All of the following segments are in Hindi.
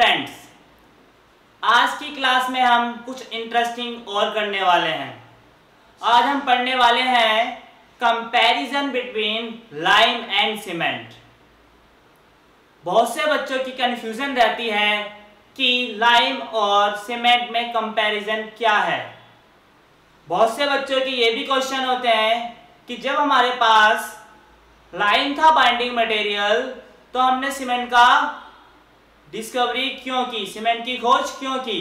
फ्रेंड्स, आज की क्लास में हम कुछ इंटरेस्टिंग और करने वाले हैं। आज हम पढ़ने वाले हैं comparison between lime and cement. बहुत से बच्चों की कन्फ्यूजन रहती है कि लाइम और सीमेंट में कंपैरिजन क्या है। बहुत से बच्चों के ये भी क्वेश्चन होते हैं कि जब हमारे पास लाइम था बाइंडिंग मटेरियल तो हमने सीमेंट का डिस्कवरी क्यों की, सीमेंट की खोज क्यों की।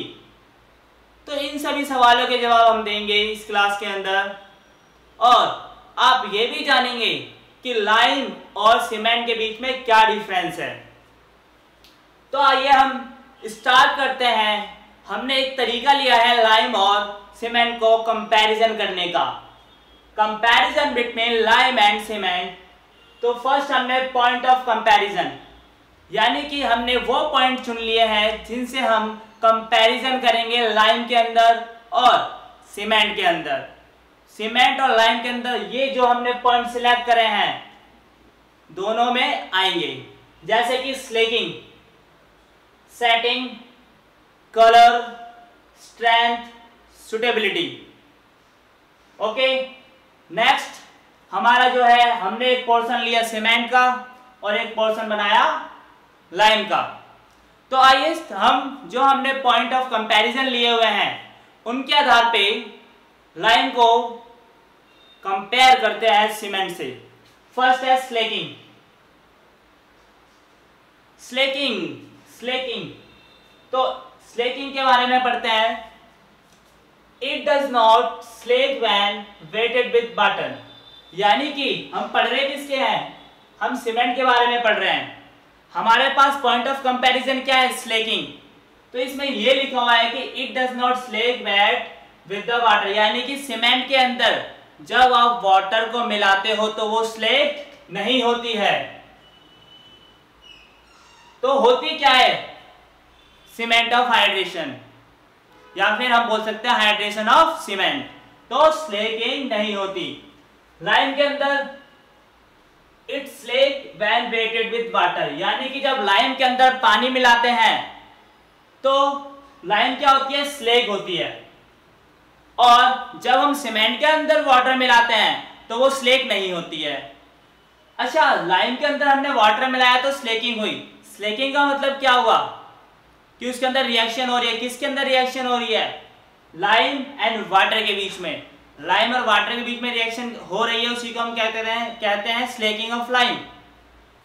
तो इन सभी सवालों के जवाब हम देंगे इस क्लास के अंदर, और आप ये भी जानेंगे कि लाइम और सीमेंट के बीच में क्या डिफरेंस है। तो आइए हम स्टार्ट करते हैं। हमने एक तरीका लिया है लाइम और सीमेंट को कंपैरिजन करने का, comparison between lime and cement. तो फर्स्ट हमने पॉइंट ऑफ कंपैरिजन, यानी कि हमने वो पॉइंट चुन लिए हैं जिनसे हम कंपैरिजन करेंगे लाइम के अंदर और सीमेंट के अंदर। सीमेंट और लाइम के अंदर ये जो हमने पॉइंट सिलेक्ट करे हैं दोनों में आएंगे, जैसे कि slaking, setting, colour, strength, suitability. Okay, next हमारा जो है, हमने एक पोर्शन लिया सीमेंट का और एक पोर्शन बनाया लाइम का। तो आइए हम जो हमने पॉइंट ऑफ कंपैरिजन लिए हुए हैं उनके आधार पे लाइम को कंपेयर करते हैं सीमेंट से। फर्स्ट है स्लेकिंग। तो स्लेकिंग के बारे में पढ़ते हैं। It does not slake when wetted with button, यानी कि हम पढ़ रहे किसके हैं, हम सीमेंट के बारे में पढ़ रहे हैं। हमारे पास पॉइंट ऑफ कंपैरिजन क्या है, स्लेकिंग। तो इसमें यह लिखा हुआ है कि it does not slake wet with the water, यानी कि सीमेंट के अंदर जब आप वाटर को मिलाते हो तो वो स्लेक नहीं होती है। तो होती क्या है, सीमेंट ऑफ हाइड्रेशन, या फिर हम बोल सकते हैं हाइड्रेशन ऑफ सीमेंट। तो स्लेकिंग नहीं होती। लाइम के अंदर it slake when wetted with water, यानी कि जब लाइम के अंदर पानी मिलाते हैं तो लाइम क्या होती है, स्लेक होती है। और जब हम सीमेंट के अंदर वाटर मिलाते हैं तो वो स्लेक नहीं होती है। अच्छा, लाइम के अंदर हमने वाटर मिलाया तो स्लेकिंग हुई। स्लेकिंग का मतलब क्या हुआ कि उसके अंदर रिएक्शन हो रही है। किसके अंदर रिएक्शन हो रही है, लाइम एंड वाटर के बीच में, लाइम और वाटर के बीच में रिएक्शन हो रही है, उसी को हम कहते हैं स्लेकिंग ऑफ लाइम।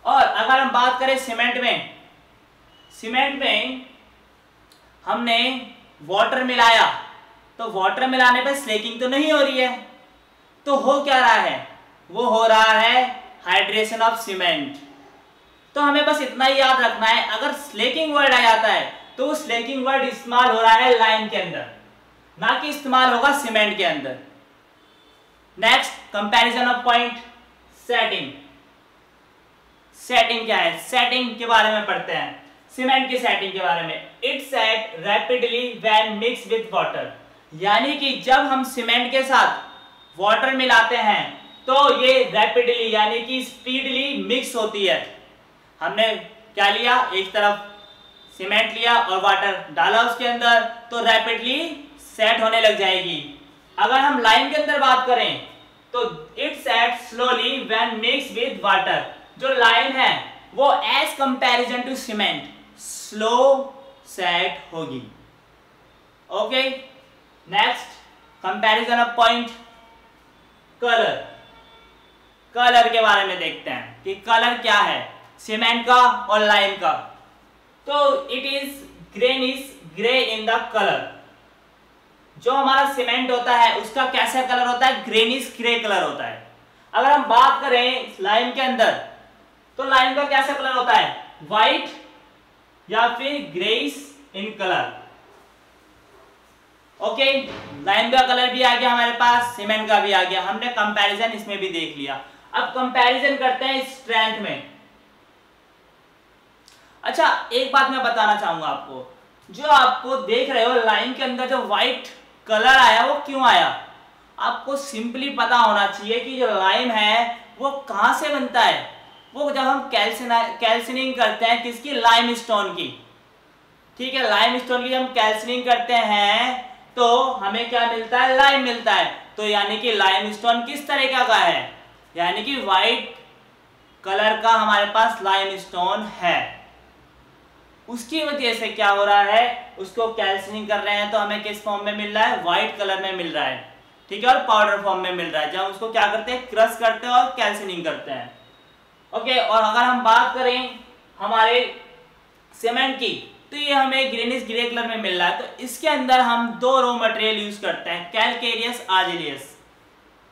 और अगर हम बात करें सीमेंट में, हमने वाटर मिलाया तो वाटर मिलाने पे स्लेकिंग तो नहीं हो रही है। तो हो क्या रहा है, वो हो रहा है हाइड्रेशन ऑफ सीमेंट। तो हमें बस इतना ही याद रखना है, अगर स्लेकिंग वर्ड आ जाता है तो स्लेकिंग वर्ड इस्तेमाल हो रहा है लाइम के अंदर, ना कि इस्तेमाल होगा सीमेंट के अंदर। Next, comparison of point setting. Setting क्या है, सेटिंग के बारे में पढ़ते हैं। सीमेंट की सेटिंग के बारे में, it set rapidly when mix with water, यानी कि जब हम सीमेंट के साथ वाटर मिलाते हैं तो ये रैपिडली यानी कि स्पीडली मिक्स होती है। हमने क्या लिया, एक तरफ सीमेंट लिया और वाटर डाला उसके अंदर, तो रैपिडली सेट होने लग जाएगी। अगर हम लाइम के अंदर बात करें तो it set slowly when mix with water. जो लाइम है वो as comparison to cement slow set होगी। Okay, next comparison of point colour. Colour के बारे में देखते हैं कि कलर क्या है सीमेंट का और लाइम का। तो it is greenish grey in the colour. जो हमारा सीमेंट होता है उसका कैसा कलर होता है, ग्रेनिश ग्रे कलर होता है। अगर हम बात करें लाइम के अंदर तो लाइम का कैसा कलर होता है, वाइट या फिर greyish in colour. Okay, lime का कलर भी आ गया हमारे पास, सीमेंट का भी आ गया, हमने कंपैरिजन इसमें भी देख लिया। अब कंपैरिजन करते हैं स्ट्रेंथ में। अच्छा, एक बात मैं बताना चाहूंगा आपको, जो आपको देख रहे हो लाइम के अंदर जो व्हाइट कलर आया वो क्यों आया, आपको सिंपली पता होना चाहिए कि जो लाइम है वो कहाँ से बनता है। वो जब हम कैल्सिनिंग करते हैं किसकी, लाइम स्टोन की, ठीक है, लाइमस्टोन की हम कैल्सिनिंग करते हैं तो हमें क्या मिलता है, लाइम मिलता है। तो यानी कि लाइमस्टोन किस तरीका का है, यानी कि वाइट कलर का हमारे पास लाइमस्टोन है, उसकी वजह से क्या हो रहा है, उसको कैल्सिनिंग कर रहे हैं तो हमें किस फॉर्म में मिल रहा है, वाइट कलर में मिल रहा है, ठीक है, और पाउडर फॉर्म में मिल रहा है, जब उसको क्या करते हैं, क्रश करते हैं और कैल्सिनिंग करते हैं। ओके, और अगर हम बात करें हमारे सीमेंट की तो ये हमें ग्रीनिश ग्रे कलर में मिल रहा है, तो इसके अंदर हम दो रॉ मटेरियल यूज करते हैं, कैलकेरियस आर्जिलियस,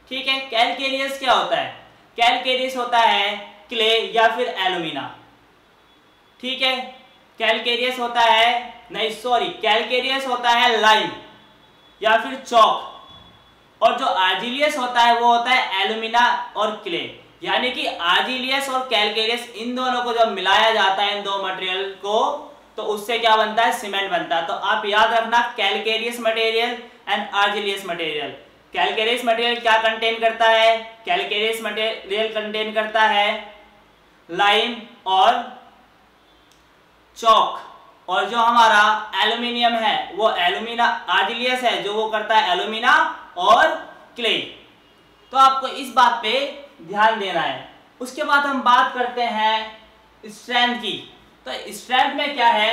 ठीक है। कैलकेरियस क्या होता है, कैलकेरियस होता है क्ले या फिर एलुमिना, ठीक है। कैलकेरियस होता है, नहीं सॉरी, कैलकेरियस होता है लाइम या फिर चौक, और जो आर्जिलियस होता है वो होता है एलुमिना और क्ले। यानी कि आर्जिलियस और कैलकेरियस इन दोनों को जब मिलाया जाता है, इन दो मटेरियल को, तो उससे क्या बनता है, सीमेंट बनता है। तो आप याद रखना, calcareous material and argillaceous material. Calcareous material क्या कंटेन करता है, कैलकेरियस मटेरियल कंटेन करता है लाइम और चौक, और जो हमारा एल्यूमिनियम है वो एल्यूमिना, आर्जिलियस है जो वो करता है एल्यूमिना और क्ले। तो आपको इस बात पे ध्यान देना है। उसके बाद हम बात करते हैं स्ट्रेंथ की, तो स्ट्रेंथ में क्या है,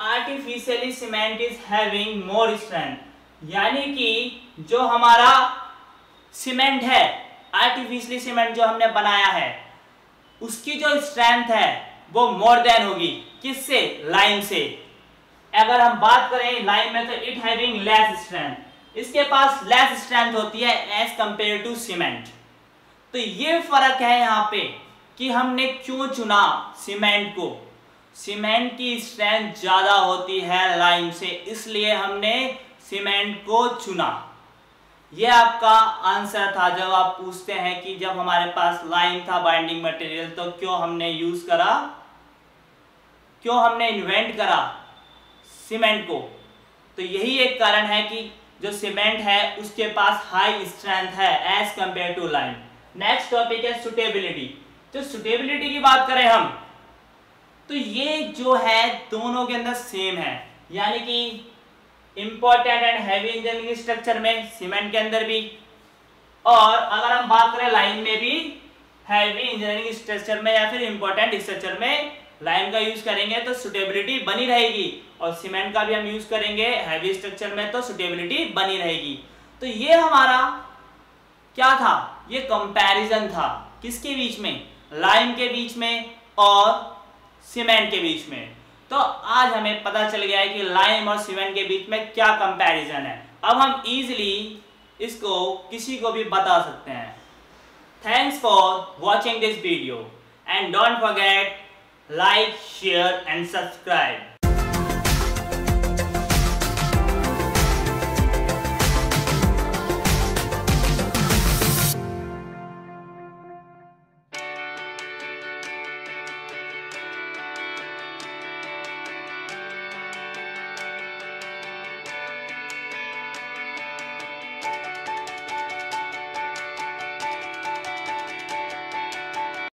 artificially cement is having more strength. यानी कि जो हमारा सीमेंट है, आर्टिफिशियली सीमेंट जो हमने बनाया है, उसकी जो स्ट्रेंथ है वो मोर देन होगी, किससे, लाइम से। अगर हम बात करें लाइम में तो इट हैविंग लेस स्ट्रेंथ, इसके पास लेस स्ट्रेंथ होती है एज कंपेयर टू सीमेंट। तो ये फर्क है यहाँ पे कि हमने क्यों चुना सीमेंट को, सीमेंट की स्ट्रेंथ ज्यादा होती है लाइम से, इसलिए हमने सीमेंट को चुना। ये आपका आंसर था जब आप पूछते हैं कि जब हमारे पास लाइम था बाइंडिंग मटेरियल तो क्यों हमने यूज करा, क्यों हमने इन्वेंट करा सीमेंट को। तो यही एक कारण है कि जो सीमेंट है उसके पास हाई स्ट्रेंथ है as compare to lime. Next topic है सुटेबिलिटी। तो सुटेबिलिटी की बात करें हम तो ये जो है दोनों के अंदर सेम है, यानी कि important and heavy engineering structure में सीमेंट के अंदर भी, और अगर हम बात करें लाइम में भी हैवी इंजीनियरिंग स्ट्रक्चर में या फिर इम्पोर्टेंट स्ट्रक्चर में लाइम का यूज करेंगे तो सुटेबिलिटी बनी रहेगी, और सीमेंट का भी हम यूज करेंगे हैवी स्ट्रक्चर में तो सुटेबिलिटी बनी रहेगी। तो ये हमारा क्या था, ये कंपैरिजन था किसके बीच में, लाइम के बीच में और सीमेंट के बीच में। तो आज हमें पता चल गया है कि लाइम और सीमेंट के बीच में क्या कंपैरिजन है। अब हम इजीली इसको किसी को भी बता सकते हैं। Thanks for watching this video and don't forget like, share and subscribe।